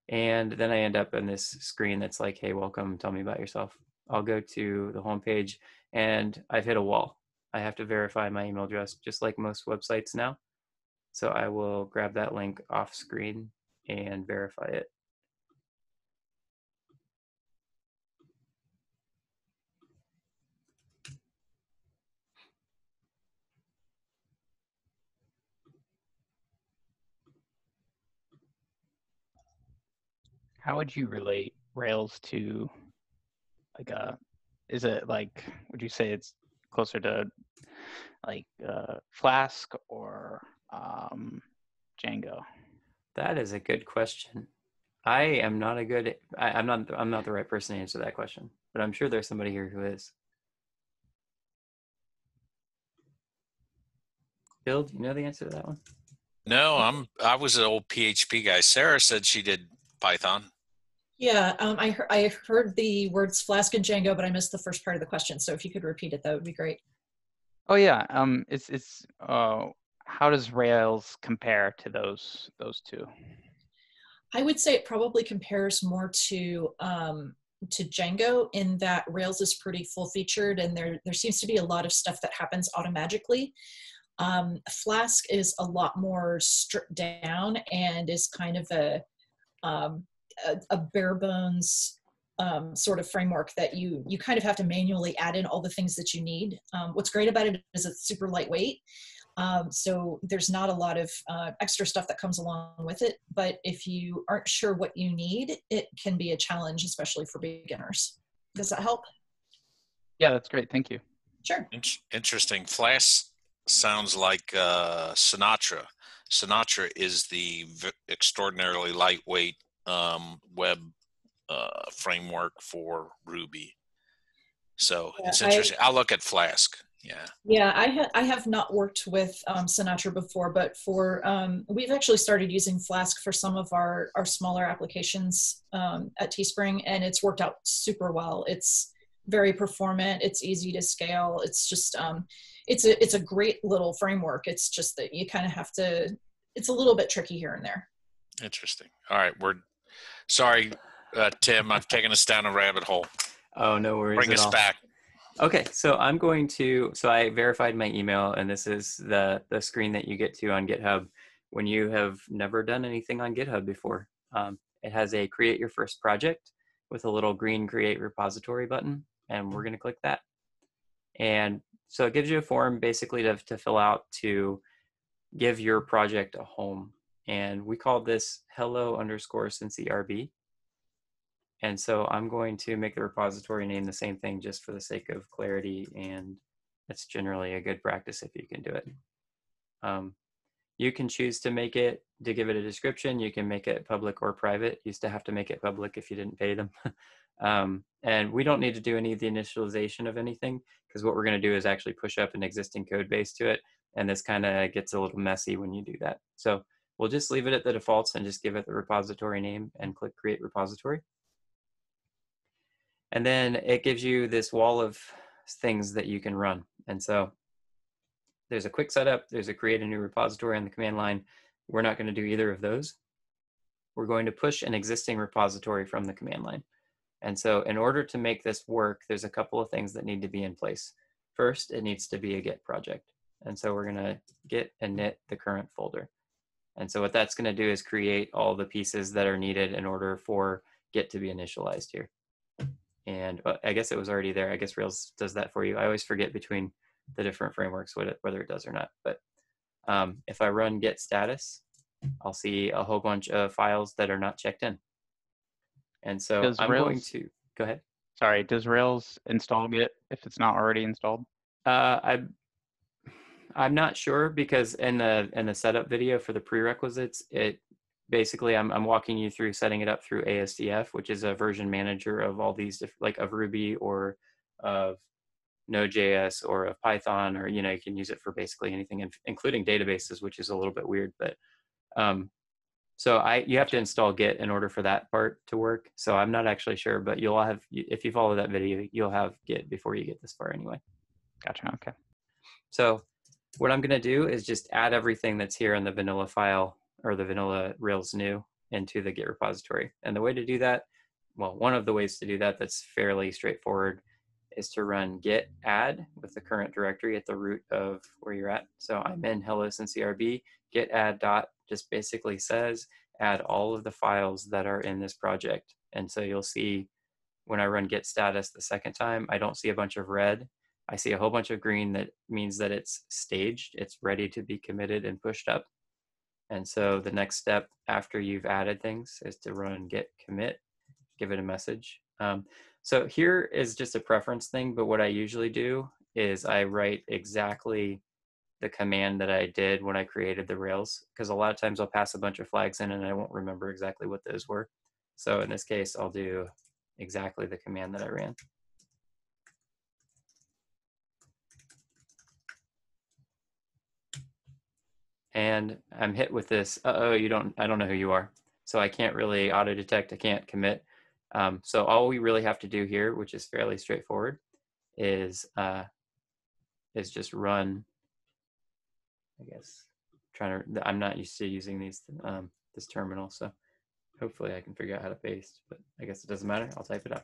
And then I end up in this screen that's like, hey, welcome, tell me about yourself. I'll go to the home page and I've hit a wall. I have to verify my email address just like most websites now. So I will grab that link off screen and verify it. How would you relate Rails to like a, is it like, would you say it's closer to like uh, Flask or um, Django? That is a good question. I am not a good, I, I'm not, I'm not the right person to answer that question, but I'm sure there's somebody here who is. Bill, do you know the answer to that one? No, I'm, I was an old P H P guy. Sarah said she did Python. Yeah, um, I, he I heard the words Flask and Django, but I missed the first part of the question. So if you could repeat it, that would be great. Oh yeah, um, it's it's uh, how does Rails compare to those those two? I would say it probably compares more to um, to Django in that Rails is pretty full featured, and there there seems to be a lot of stuff that happens automatically. Um, Flask is a lot more stripped down and is kind of a um, A, a bare bones um, sort of framework that you you kind of have to manually add in all the things that you need. Um, what's great about it is it's super lightweight, um, so there's not a lot of uh, extra stuff that comes along with it. But if you aren't sure what you need, it can be a challenge, especially for beginners. Does that help? Yeah, that's great. Thank you. Sure. In interesting. Flask sounds like uh, Sinatra. Sinatra is the v extraordinarily lightweight um web uh framework for Ruby, so yeah, it's interesting. I, I'll look at Flask. Yeah, yeah, I, ha I have not worked with um Sinatra before, but for um we've actually started using Flask for some of our our smaller applications um at Teespring, and it's worked out super well. It's very performant, it's easy to scale, it's just um it's a it's a great little framework. It's just that you kind of have to, it's a little bit tricky here and there. Interesting. All right, we're sorry, uh, Tim, I've taken us down a rabbit hole. Oh, no worries. Bring us back. Okay, so I'm going to, so I verified my email, and this is the, the screen that you get to on GitHub when you have never done anything on GitHub before. Um, it has a create your first project with a little green create repository button, and we're going to click that. And so it gives you a form basically to, to fill out to give your project a home. And we call this hello underscore cincyrb. And so I'm going to make the repository name the same thing just for the sake of clarity. And that's generally a good practice if you can do it. Um, you can choose to make it, to give it a description. You can make it public or private. You used to have to make it public if you didn't pay them. um, and we don't need to do any of the initialization of anything, because what we're going to do is actually push up an existing code base to it. And this kind of gets a little messy when you do that. So we'll just leave it at the defaults and just give it the repository name and click Create Repository. And then it gives you this wall of things that you can run. And so there's a quick setup, there's a create a new repository on the command line. We're not going to do either of those. We're going to push an existing repository from the command line. And so in order to make this work, there's a couple of things that need to be in place. First, it needs to be a Git project. And so we're going to git init the current folder. And so what that's going to do is create all the pieces that are needed in order for Git to be initialized here. And I guess it was already there. I guess Rails does that for you. I always forget between the different frameworks what it, whether it does or not. But um, if I run git status, I'll see a whole bunch of files that are not checked in. And so does I'm Rails, going to go ahead. Sorry, does Rails install Git if it's not already installed? Uh, I I'm not sure, because in the in the setup video for the prerequisites, it. Basically, I'm, I'm walking you through setting it up through A S D F, which is a version manager of all these, like of Ruby or of Node dot J S or of Python, or, you know, you can use it for basically anything, including databases, which is a little bit weird. But um, so I, you have to install Git in order for that part to work. So I'm not actually sure, but you'll have, if you follow that video, you'll have Git before you get this far anyway. Gotcha, okay. So what I'm gonna do is just add everything that's here in the vanilla file, or the vanilla Rails new, into the Git repository. And the way to do that, well, one of the ways to do that that's fairly straightforward is to run git add with the current directory at the root of where you're at. So I'm in hello cincyrb, git add dot just basically says add all of the files that are in this project. And so you'll see when I run git status the second time, I don't see a bunch of red. I see a whole bunch of green. That means that it's staged, it's ready to be committed and pushed up. And so the next step after you've added things is to run git commit, give it a message. Um, so here is just a preference thing, but what I usually do is I write exactly the command that I did when I created the Rails, because a lot of times I'll pass a bunch of flags in and I won't remember exactly what those were. So in this case, I'll do exactly the command that I ran. And I'm hit with this, uh-oh, you don't, I don't know who you are. So I can't really auto detect, I can't commit. Um, so all we really have to do here, which is fairly straightforward, is uh, is just run, I guess, trying to, I'm not used to using these, um, this terminal. So hopefully I can figure out how to paste, but I guess it doesn't matter, I'll type it out.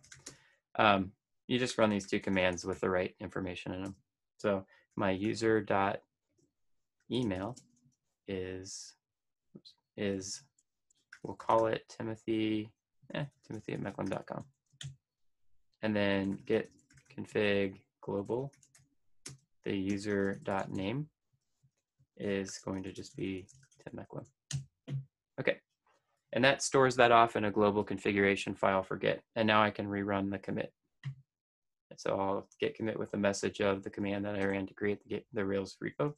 Um, you just run these two commands with the right information in them. So my user.email is, is we'll call it Timothy, eh, Timothy at Mecklem dot com. And then git config global, the user.name is going to just be Tim Mecklem. Okay, and that stores that off in a global configuration file for Git. And now I can rerun the commit. And so I'll git commit with the message of the command that I ran to create the, the Rails repo.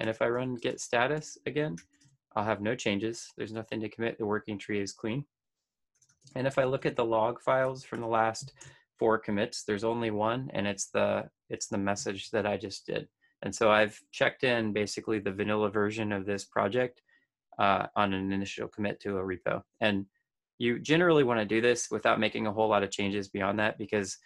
And if I run git status again, I'll have no changes. There's nothing to commit. The working tree is clean. And if I look at the log files from the last four commits, there's only one, and it's the, it's the message that I just did. And so I've checked in basically the vanilla version of this project uh, on an initial commit to a repo. And you generally want to do this without making a whole lot of changes beyond that, because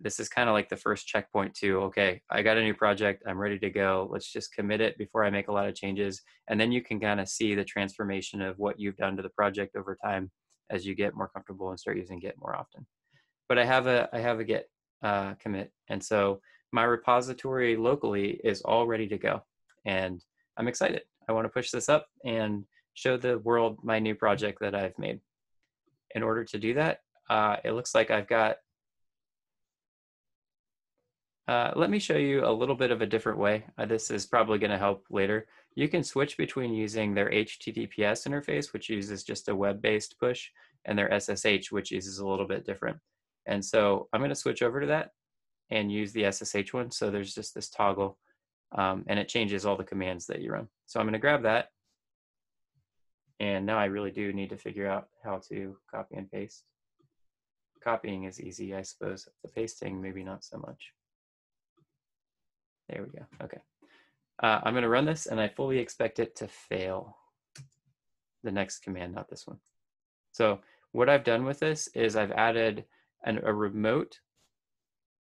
this is kind of like the first checkpoint to, okay, I got a new project, I'm ready to go, let's just commit it before I make a lot of changes. And then you can kind of see the transformation of what you've done to the project over time as you get more comfortable and start using Git more often. But I have a, I have a Git uh, commit. And so my repository locally is all ready to go. And I'm excited. I want to push this up and show the world my new project that I've made. In order to do that, uh, it looks like I've got Uh, let me show you a little bit of a different way. Uh, this is probably going to help later. You can switch between using their H T T P S interface, which uses just a web-based push, and their S S H, which uses a little bit different. And so I'm going to switch over to that and use the S S H one. So there's just this toggle, um, and it changes all the commands that you run. So I'm going to grab that. And now I really do need to figure out how to copy and paste. Copying is easy, I suppose. The pasting, maybe not so much. There we go. OK. Uh, I'm going to run this, and I fully expect it to fail. The next command, not this one. So what I've done with this is I've added an, a remote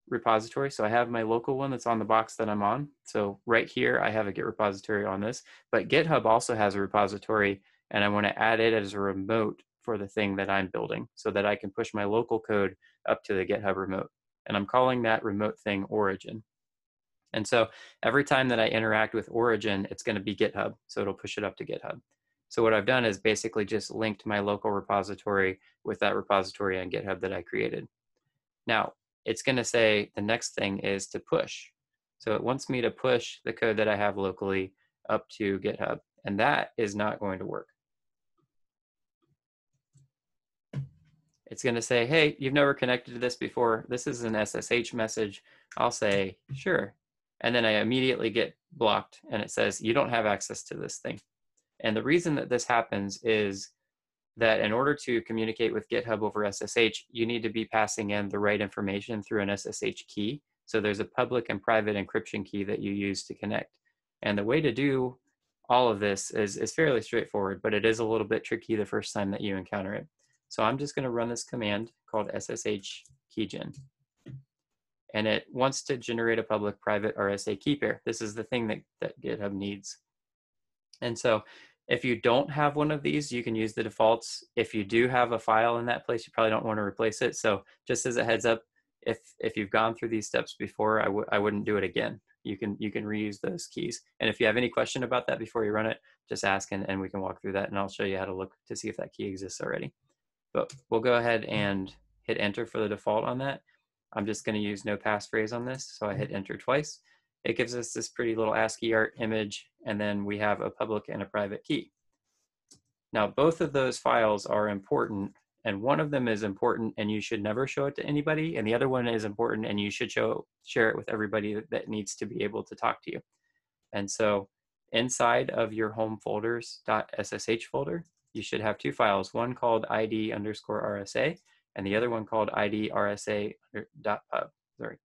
repository. So I have my local one that's on the box that I'm on. So right here, I have a Git repository on this. But GitHub also has a repository, and I want to add it as a remote for the thing that I'm building so that I can push my local code up to the GitHub remote. And I'm calling that remote thing origin. And so every time that I interact with origin, it's going to be GitHub. So it'll push it up to GitHub. So what I've done is basically just linked my local repository with that repository on GitHub that I created. Now, it's going to say the next thing is to push. So it wants me to push the code that I have locally up to GitHub. And that is not going to work. It's going to say, hey, you've never connected to this before. This is an S S H message. I'll say, sure. And then I immediately get blocked, and it says, you don't have access to this thing. And the reason that this happens is that in order to communicate with GitHub over S S H, you need to be passing in the right information through an S S H key. So there's a public and private encryption key that you use to connect. And the way to do all of this is, is fairly straightforward, but it is a little bit tricky the first time that you encounter it. So I'm just going to run this command called S S H keygen. And it wants to generate a public private R S A key pair. This is the thing that, that GitHub needs. And so if you don't have one of these, you can use the defaults. If you do have a file in that place, you probably don't want to replace it. So just as a heads up, if, if you've gone through these steps before, I, w I wouldn't do it again. You can, you can reuse those keys. And if you have any question about that before you run it, just ask, and, and we can walk through that. And I'll show you how to look to see if that key exists already. But we'll go ahead and hit enter for the default on that. I'm just going to use no passphrase on this. So I hit enter twice. It gives us this pretty little ASCII art image. And then we have a public and a private key. Now, both of those files are important. And one of them is important, and you should never show it to anybody. And the other one is important, and you should show, share it with everybody that, that needs to be able to talk to you. And so inside of your home folders.ssh folder, you should have two files, one called id underscore RSA, and the other one called id RSA dot pub.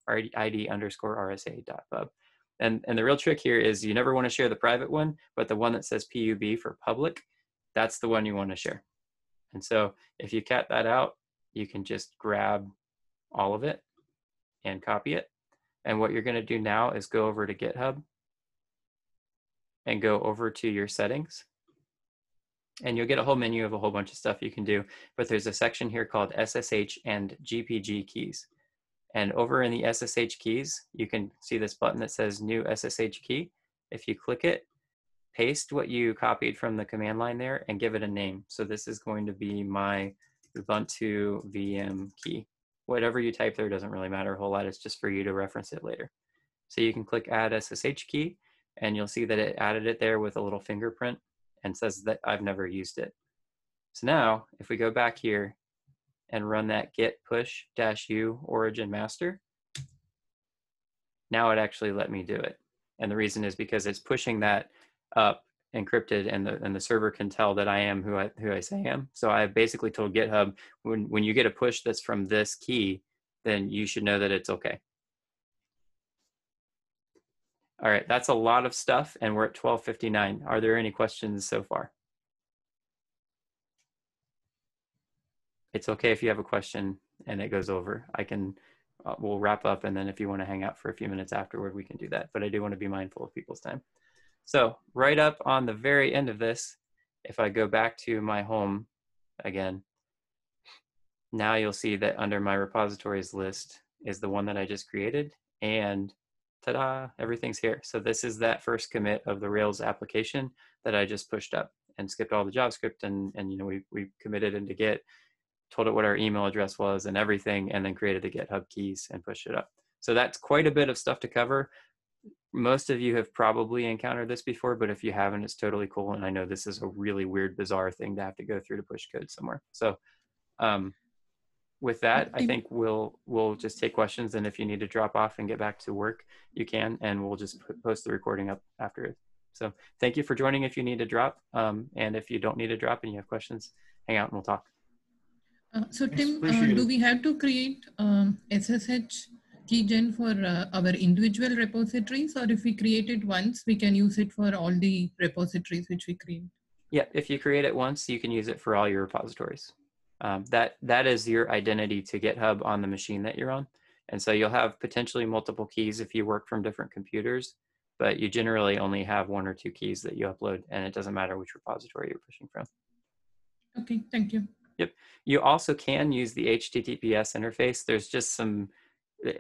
Sorry, id underscore RSA dot pub. And, and the real trick here is you never want to share the private one, but the one that says pub for public, that's the one you want to share. And so if you cat that out, you can just grab all of it and copy it. And what you're going to do now is go over to GitHub and go over to your settings. And you'll get a whole menu of a whole bunch of stuff you can do. But there's a section here called S S H and G P G keys. And over in the S S H keys, you can see this button that says new S S H key. If you click it, paste what you copied from the command line there and give it a name. So this is going to be my Ubuntu V M key. Whatever you type there doesn't really matter a whole lot. It's just for you to reference it later. So you can click add S S H key, and you'll see that it added it there with a little fingerprint and says that I've never used it. So now, if we go back here and run that git push dash u origin master, now it actually let me do it. And the reason is because it's pushing that up encrypted, and the, and the server can tell that I am who I, who I say I am. So I basically told GitHub, when, when you get a push that's from this key, then you should know that it's okay. All right, that's a lot of stuff, and we're at twelve fifty-nine. Are there any questions so far? It's okay if you have a question and it goes over. I can, uh, we'll wrap up, and then if you want to hang out for a few minutes afterward, we can do that. But I do want to be mindful of people's time. So right up on the very end of this, if I go back to my home again, now you'll see that under my repositories list is the one that I just created, and ta-da, everything's here. So this is that first commit of the Rails application that I just pushed up and skipped all the JavaScript, and, and you know, we, we committed into Git, told it what our email address was and everything, and then created the GitHub keys and pushed it up. So that's quite a bit of stuff to cover. Most of you have probably encountered this before, but if you haven't, it's totally cool. And I know this is a really weird, bizarre thing to have to go through to push code somewhere. So um, with that, I think we'll we'll just take questions. And if you need to drop off and get back to work, you can. And we'll just post the recording up after it. So thank you for joining if you need to drop. Um, and if you don't need to drop and you have questions, hang out and we'll talk. Uh, so Tim, uh, do we have to create um, S S H key gen for uh, our individual repositories, or if we create it once, we can use it for all the repositories which we create? Yeah, if you create it once, you can use it for all your repositories. Um, that, that is your identity to GitHub on the machine that you're on. And so you'll have potentially multiple keys if you work from different computers, but you generally only have one or two keys that you upload, and it doesn't matter which repository you're pushing from. Okay, thank you. Yep, you also can use the H T T P S interface. There's just some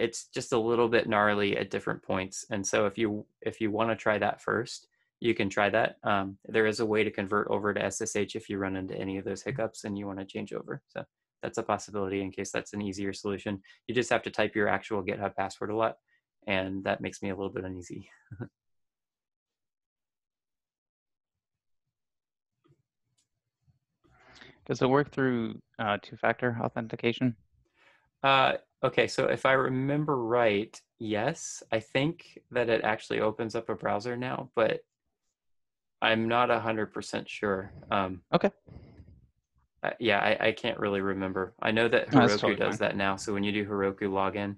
It's just a little bit gnarly at different points. And so if you if you want to try that first, you can try that. Um, there is a way to convert over to S S H if you run into any of those hiccups and you want to change over. So that's a possibility in case that's an easier solution. You just have to type your actual GitHub password a lot, and that makes me a little bit uneasy. Does it work through uh, two-factor authentication? Uh, okay, so if I remember right, yes, I think that it actually opens up a browser now, but I'm not one hundred percent sure. Um, okay. Uh, yeah, I, I can't really remember. I know that Heroku totally does fine. that now. So when you do Heroku login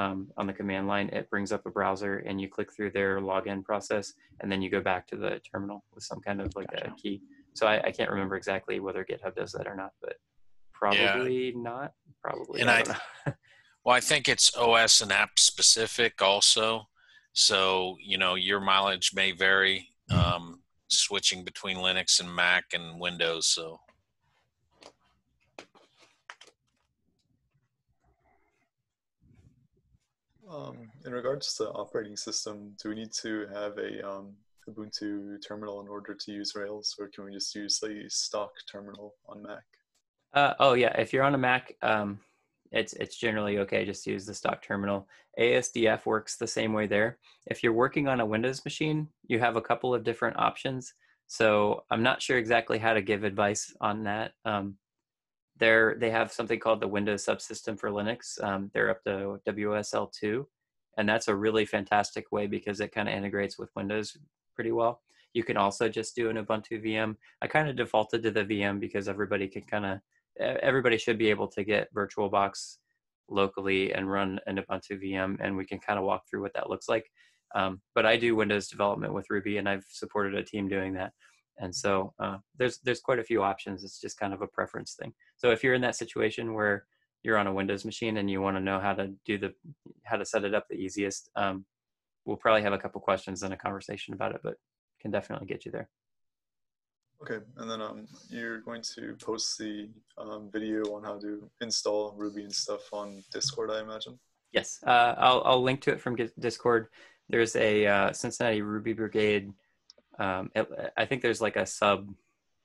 um, on the command line, it brings up a browser and you click through their login process, and then you go back to the terminal with some kind of like gotcha. a key. So I, I can't remember exactly whether GitHub does that or not, but probably yeah. not. Probably. And I, I well, I think it's O S and app specific also. So, you know, your mileage may vary um, switching between Linux and Mac and Windows. So. Um, in regards to the operating system, do we need to have a um, Ubuntu terminal in order to use Rails, or can we just use the stock terminal on Mac? Uh, oh yeah, if you're on a Mac, um, it's it's generally okay just to use the stock terminal. A S D F works the same way there. If you're working on a Windows machine, you have a couple of different options. So I'm not sure exactly how to give advice on that. Um, there they have something called the Windows subsystem for Linux. Um, they're up to W S L two, and that's a really fantastic way because it kind of integrates with Windows pretty well. You can also just do an Ubuntu V M. I kind of defaulted to the V M because everybody can kind of everybody should be able to get VirtualBox locally and run an Ubuntu V M, and we can kind of walk through what that looks like. Um, but I do Windows development with Ruby, and I've supported a team doing that. And so uh, there's, there's quite a few options. It's just kind of a preference thing. So if you're in that situation where you're on a Windows machine and you want to know how to do the, how to set it up the easiest, um, we'll probably have a couple questions and a conversation about it, but can definitely get you there. Okay, and then um, you're going to post the um, video on how to install Ruby and stuff on Discord, I imagine? Yes, uh, I'll, I'll link to it from Discord. There's a uh, Cincinnati Ruby Brigade. Um, it, I think there's like a sub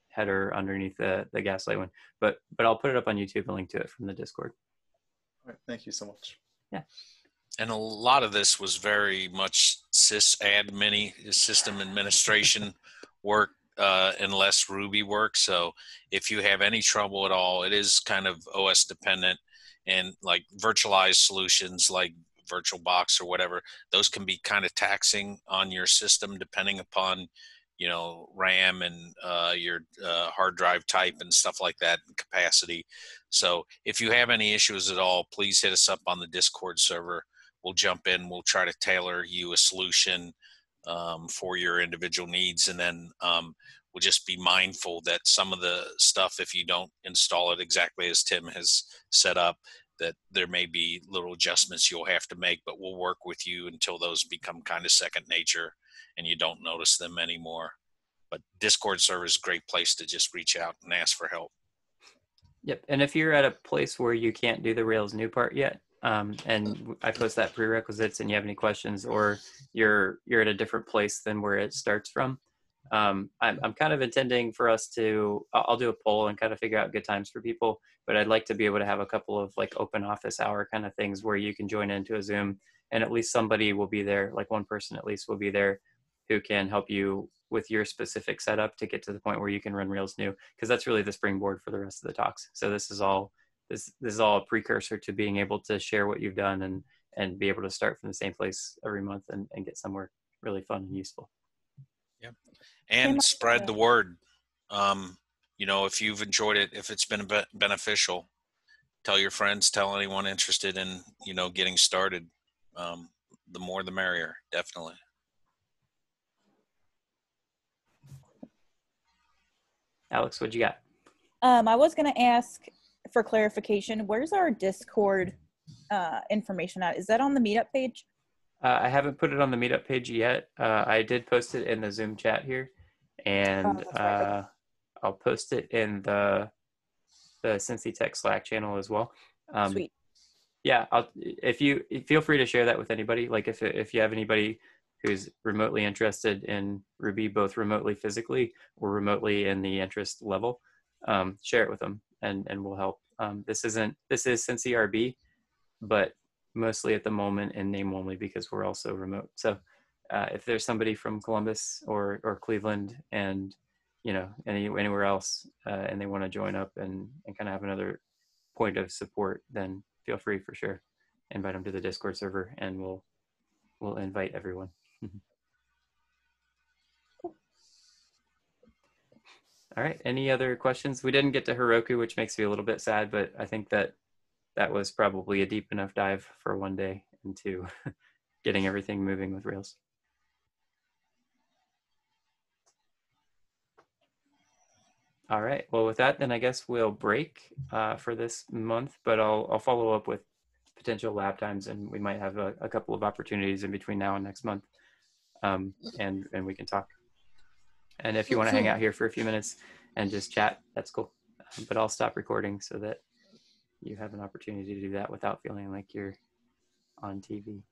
header underneath the, the Gaslight one, but, but I'll put it up on YouTube and link to it from the Discord. All right, thank you so much. Yeah. And a lot of this was very much sysadmin, system administration work. Uh, unless Ruby works. So if you have any trouble at all, it is kind of O S dependent, and like virtualized solutions like VirtualBox or whatever, those can be kind of taxing on your system depending upon, you know, RAM and uh, your uh, hard drive type and stuff like that, and capacity. So if you have any issues at all, please hit us up on the Discord server. We'll jump in. We'll try to tailor you a solution Um, for your individual needs, and then um, we'll just be mindful that some of the stuff, if you don't install it exactly as Tim has set up, that there may be little adjustments you'll have to make, but we'll work with you until those become kind of second nature and you don't notice them anymore. But Discord server is a great place to just reach out and ask for help. Yep, and if you're at a place where you can't do the Rails new part yet, Um, and I post that prerequisites and you have any questions, or you're you're at a different place than where it starts from. Um, I'm, I'm kind of intending for us to, I'll do a poll and kind of figure out good times for people, but I'd like to be able to have a couple of like open office hour kind of things where you can join into a Zoom and at least somebody will be there, like one person at least will be there who can help you with your specific setup to get to the point where you can run Rails new, because that's really the springboard for the rest of the talks. So this is all this this is all a precursor to being able to share what you've done and and be able to start from the same place every month and, and get somewhere really fun and useful. Yep. And spread the word. Um, you know, if you've enjoyed it, if it's been beneficial, tell your friends, tell anyone interested in, you know, getting started. Um, the more the merrier, definitely. Alex, what'd you got? Um, I was going to ask for clarification, where's our Discord uh, information at? Is that on the meetup page? Uh, I haven't put it on the meetup page yet. Uh, I did post it in the Zoom chat here, and oh, uh, I'll post it in the the Cincy Tech Slack channel as well. Um, Sweet. Yeah, I'll, if you feel free to share that with anybody. Like if if you have anybody who's remotely interested in Ruby, both remotely physically or remotely in the interest level, um, share it with them, and and we'll help. Um, this isn't this is cincyrb, but mostly at the moment in name only because we're also remote. So uh, if there's somebody from Columbus or, or Cleveland and, you know, any, anywhere else uh, and they want to join up and, and kind of have another point of support, then feel free for sure. Invite them to the Discord server and we'll, we'll invite everyone. All right, any other questions? We didn't get to Heroku, which makes me a little bit sad, but I think that that was probably a deep enough dive for one day into getting everything moving with Rails. All right, well with that, then I guess we'll break uh, for this month, but I'll, I'll follow up with potential lab times, and we might have a, a couple of opportunities in between now and next month, um, and, and we can talk. And if you want to hang out here for a few minutes and just chat, that's cool. But I'll stop recording so that you have an opportunity to do that without feeling like you're on T V.